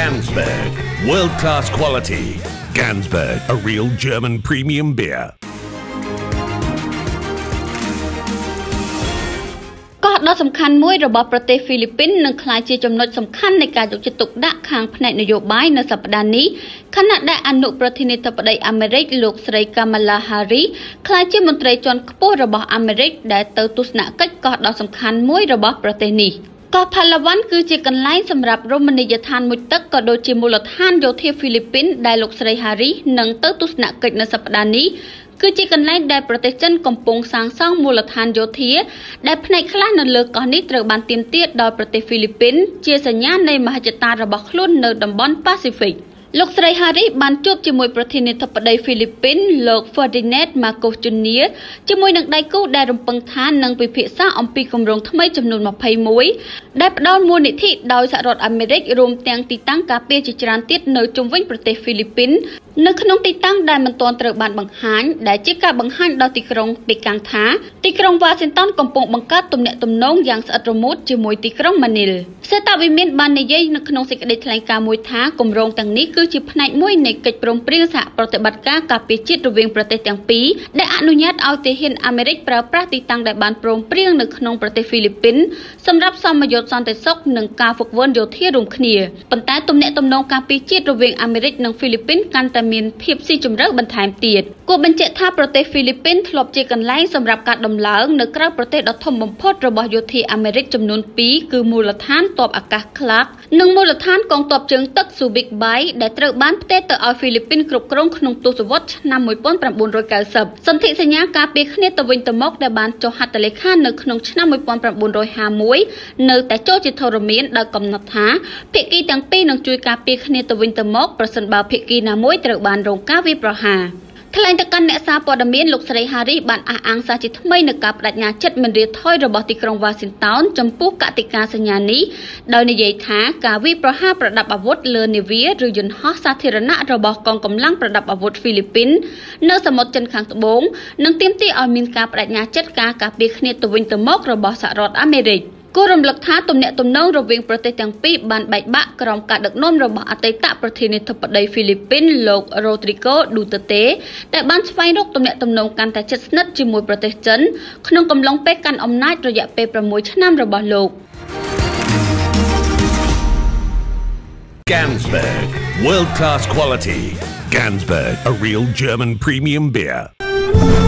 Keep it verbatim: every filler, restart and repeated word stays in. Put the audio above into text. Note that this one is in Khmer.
Gansberg. World-class quality. Gansberg, a real German premium beer. Got ក៏ផលវ័នគឺជាកន្លែងសម្រាប់រមណីយដ្ឋានមួយទឹកក៏ដូចជាមូលដ្ឋានយោធាហ្វីលីពីនដែលលោកស្រីហារីនិងទៅទស្សនកិច្ចនៅសប្តាហ៍នេះគឺជាកន្លែងដែលប្រទេសចិនកំពុងសាងសង់មូលដ្ឋានយោធាដែលផ្នែកខ្លះនៅលើកោះនេះត្រូវបានទាមទារដោយប្រទេសហ្វីលីពីនជាសញ្ញានៃមហិច្ឆតារបស់ខ្លួននៅតំបន់ប៉ាស៊ីហ្វិក លោកស្រីហារីបានជួបជាមួយប្រធានាធិបតីហ្វីលីពីន លោក Ferdinand Marcos Junior ជាមួយនឹងដៃគូដែលរំពឹងថានឹងពិភាក្សាអំពីគម្រោងថ្មីចំនួន twenty-one ដែលផ្ដល់មូលនិធិដោយសហរដ្ឋអាមេរិករំទាំងទីតាំងការពារជាច្រើនទៀតនៅជុំវិញប្រទេសហ្វីលីពីន នៅក្នុងទីតាំងដែលមិនទាន់ត្រូវបានបង្ហាញដែលជាការបង្ហាញដល់ទីក្រុងពេកាំងថាទីក្រុងវ៉ាស៊ីនតោនកំពុងបង្កើតទំនាក់ទំនងយ៉ាងស្អិតរមួតជាមួយទីក្រុងម៉ានីលសេតវិមានបាននិយាយនៅក្នុងសេចក្ដីថ្លែងការណ៍មួយថាគម្រោងទាំងនេះគឺជាផ្នែកមួយនៃកិច្ចព្រមព្រៀងសហប្រតិបត្តិការការពារជាតិរវាងប្រទេសទាំងពីរដែលអនុញ្ញាតឲ្យទាហានអាមេរិកប្រើប្រាស់ទីតាំងដែលបានព្រមព្រៀងនៅក្នុងប្រទេសហ្វីលីពីន បានរងការវាយប្រហារ ថ្លែងតកណែសារព័ត៌មានលោកស្រីហារីបានអះអាងសាជាថ្មីនៅការបដិញ្ញាចិត្តមិនរៀថយរបស់ទីក្រុងវ៉ាស៊ីនតោនចំពោះកតិកាសញ្ញានេះដោយនិយាយថាការវាយប្រហារប្រដាប់អាវុធលើនាវាឬយន្តហោះសាធារណៈរបស់កងកម្លាំងប្រដាប់អាវុធហ្វីលីពីននៅសមុទ្រចិនខាងត្បូងនឹងទាមទារឲ្យមានការបដិញ្ញាចិត្តការការពារគ្នាទៅវិញទៅមកររបស់សហរដ្ឋអាមេរិក Gansberg, world-class quality. Gansberg, a real German premium beer.